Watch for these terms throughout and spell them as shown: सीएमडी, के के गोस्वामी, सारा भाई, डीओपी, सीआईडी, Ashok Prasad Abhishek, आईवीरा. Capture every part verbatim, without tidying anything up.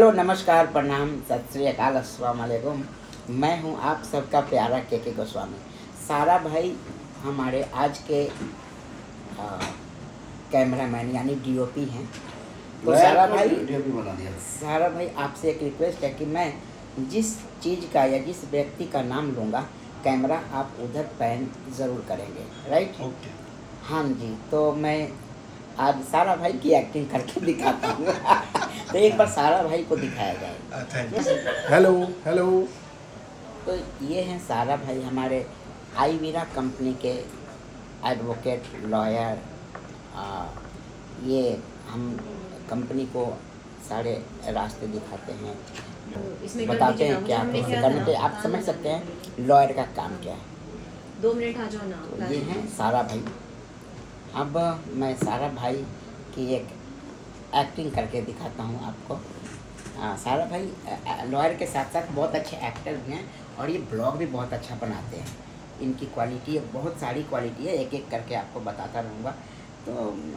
Hello नमस्कार प्रणाम सत श्री अकाल अस्सलाम वालेकुम। मैं हूं आप सबका प्यारा के के गोस्वामी। सारा भाई हमारे आज के कैमरामैन यानी डीओपी हैं। तो सारा भाई डीओपी बना दिया। सारा भाई आपसे एक रिक्वेस्ट है कि मैं जिस चीज़ का या जिस व्यक्ति का नाम लूँगा कैमरा आप उधर पैन ज़रूर करेंगे, राइट? ओके, हाँ जी। तो मैं आज सारा भाई की एक्टिंग करके दिखाता हूँ। तो एक बार सारा भाई को दिखाया जाए। Hello hello. तो ये हैं सारा भाई, हमारे आईवीरा कंपनी के एडवोकेट, लॉयर। ये हम कंपनी को सारे रास्ते दिखाते हैं, बताते हैं क्या कैसे करने के, आप समझ सकते हैं लॉयर का काम क्या है। दो मिनट आ जाओ ना। तो ये हैं सारा भाई। अब मैं सारा भाई की एक एक्टिंग करके दिखाता हूँ आपको। आ, सारा भाई लॉयर के साथ साथ बहुत अच्छे एक्टर भी हैं और ये ब्लॉग भी बहुत अच्छा बनाते हैं। इनकी क्वालिटी है, बहुत सारी क्वालिटी है, एक एक करके आपको बताता रहूँगा। तो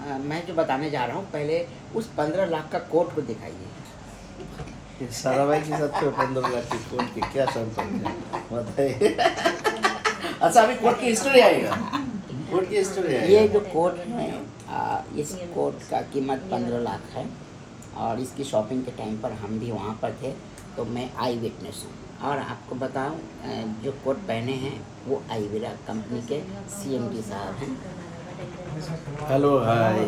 आ, मैं जो बताने जा रहा हूँ पहले उस पंद्रह लाख का कोट को दिखाइए। सारा भाई के साथ पंद्रह लाख के कोट की क्या बताइए। अच्छा, अभी कोट की हिस्ट्री आएगा। ये जो कोट है आ, इस कोट का कीमत पंद्रह लाख है और इसकी शॉपिंग के टाइम पर हम भी वहाँ पर थे, तो मैं आई विटनेस हूँ। और आपको बताऊँ, जो कोट पहने हैं वो आईवीरा कंपनी के सीएमडी साहब हैं। Hello hi.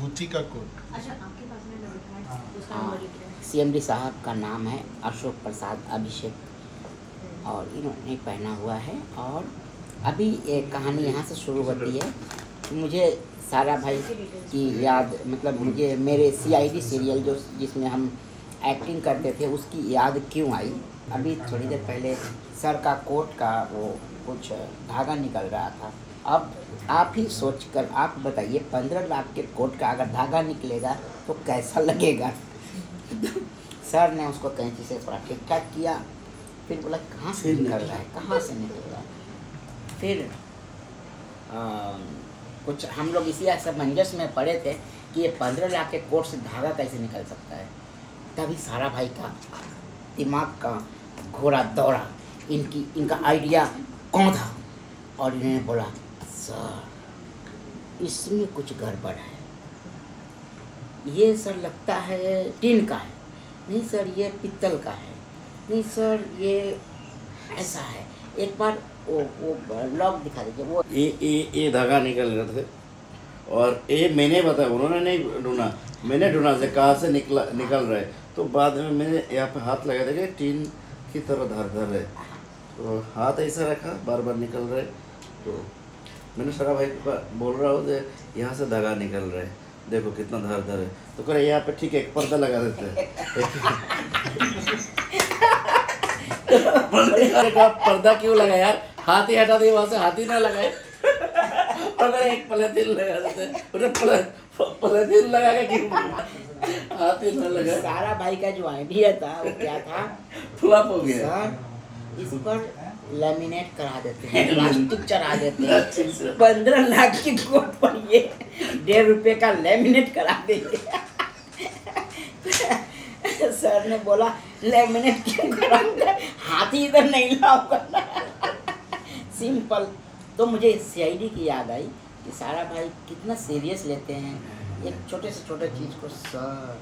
भूती का कोट। हाँ, सीएमडी साहब का नाम है अशोक प्रसाद अभिषेक और इन्होंने पहना हुआ है। और अभी एक कहानी यहाँ से शुरू होती है। मुझे सारा भाई की याद, मतलब मुझे मेरे सीआईडी सीरियल जो जिसमें हम एक्टिंग करते थे उसकी याद क्यों आई। अभी थोड़ी देर पहले सर का कोट का वो कुछ धागा निकल रहा था। अब आप ही सोचकर आप बताइए, पंद्रह लाख के कोट का अगर धागा निकलेगा तो कैसा लगेगा। सर ने उसको कैंची से थोड़ा ठीक ठाक किया, फिर बोला कहाँ से निकल रहा है, कहाँ से निकल रहा है। फिर आ, कुछ हम लोग इसी असमंजस में पड़े थे कि ये पंद्रह लाख के कोट से धागा कैसे निकल सकता है। तभी सारा भाई का दिमाग का घोड़ा दौड़ा, इनकी इनका आइडिया कौन था। और इन्होंने बोला सर इसमें कुछ गड़बड़ है। ये सर लगता है टिन का है। नहीं सर ये पित्तल का है। नहीं सर ये ऐसा है। एक बार वो वो लॉक दिखा दीजिए। वो ए ए ए धागा निकल रहे थे और ए मैंने बताया, उन्होंने नहीं ढूंढा, मैंने ढूंढा से कहाँ से निकला निकल रहे। तो बाद में मैंने यहाँ पे हाथ लगा दिया, टीन की तरह धार धर रहे, तो हाथ ऐसा रखा, बार बार निकल रहे। तो मैंने सारा भाई को बोल रहा हूँ यहाँ से धागा निकल रहे, देखो कितना धार धर है। तो कह रहे यहाँ पे ठीक है, एक पर्दा लगा देते हैं। पर्दा क्यों लगा यार, हाथी हटा दिए वहाँ से, हाथी ना लगाए। अगर एक पलातीन लगा देते लगा के हाथी ना लगा। सारा भाई का जो आइडिया था वो क्या था, फ्लॉप हो गया। इस पर लैमिनेट करा देते हैं, प्लास्टिक चढ़ा देते हैं, पंद्रह लाख की कोट पर ये डेढ़ रुपए का लैमिनेट करा देंगे। सर ने बोला लैमिनेट क्यों कराऊंगा, हाथी इधर नहीं लाऊंगा, सिंपल। तो मुझे सीआईडी की याद आई कि सारा भाई कितना सीरियस लेते हैं एक छोटे से छोटे चीज़ को। सर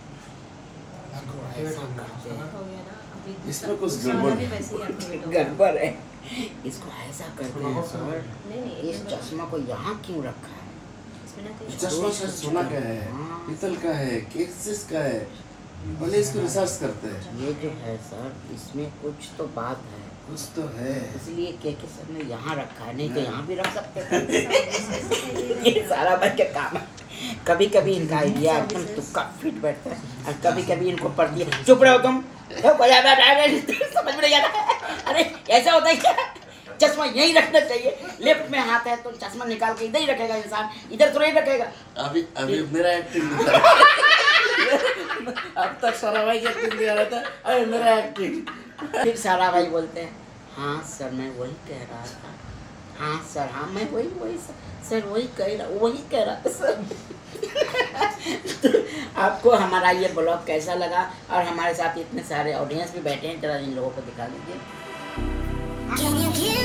इसमें कुछ गड़बड़ है, इसको ऐसा करते हैं। सर इस चश्मा को यहाँ क्यों रखा है, चश्मा सोना का है, पीतल का है, किस का है, भले इसको रिसर्च करते हैं। ये जो है सर इसमें कुछ तो बात है, कुछ तो है, इसलिए के के सर ने यहाँ रखा है, नहीं तो यहाँ भी रख सकते हैं। ये सारा भाई का काम है। कभी कभी इनका आइडिया एकदम तुक्का फिट बैठता है और कभी कभी इनको पड़ती है चुप रहो तुम, समझ में नहीं आता। अरे ऐसा होता है क्या, चश्मा यही रखना चाहिए, लेफ्ट में हाथ है तो चश्मा निकाल के इधर ही रखेगा इंसान, इधर तो नहीं रखेगा। अभी अभी मेरा अब तक सारा भाई एक्टिंग दिया रहता है, अरे मेरा एक्टिंग। फिर सारा भाई बोलते हैं हाँ सर मैं वही कह रहा था, हाँ सर हाँ मैं वही वही सर, सर वही कह रहा वही कह रहा था सर। तो आपको हमारा ये ब्लॉग कैसा लगा, और हमारे साथ इतने सारे ऑडियंस भी बैठे हैं, जरा इन लोगों को दिखा दीजिए।